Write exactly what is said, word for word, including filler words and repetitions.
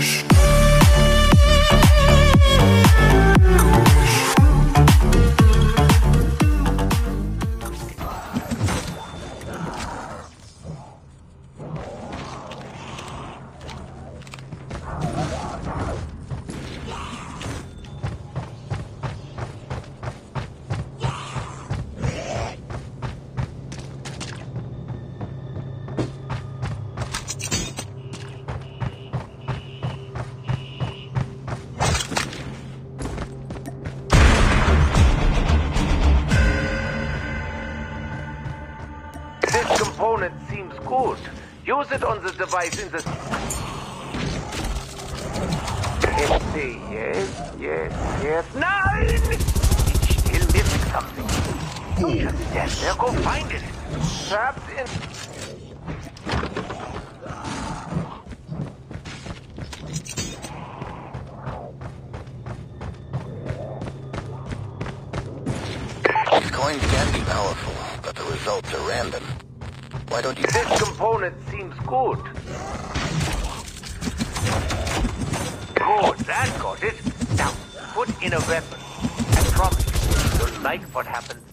говоришь? Component seems good. Use it on the device in the... Yes, yes, yes, yes. Nine! It's still missing something. Don't just stand there, go find it. Trapped in... The coins can be powerful, but the results are random. Why don't you... This component seems good. Good, that got it. Now, put in a weapon. I promise you, you'll like what happens.